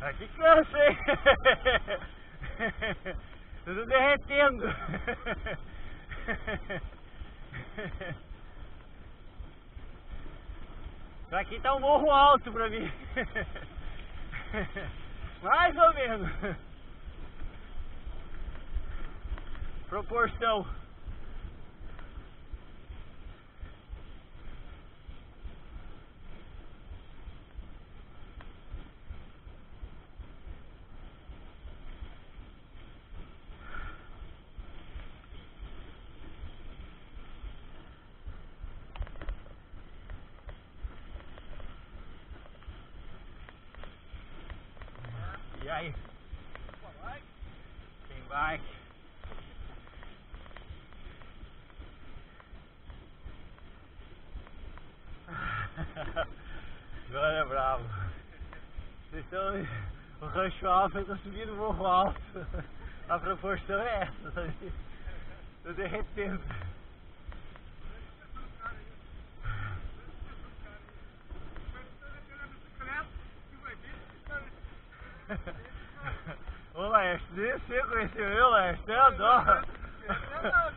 Aqui cansa, hein? Tudo derretendo. Aqui tá um morro alto pra mim. Mais ou menos. Proporção. E aí? Tem bike. Agora é bravo. Vocês estão no Rancho Alfa, eu estou subindo o morro alto. A proporção é essa, sabe? Estou derretendo. Ô Laércio, nem você conheceu eu, Laércio, eu adoro.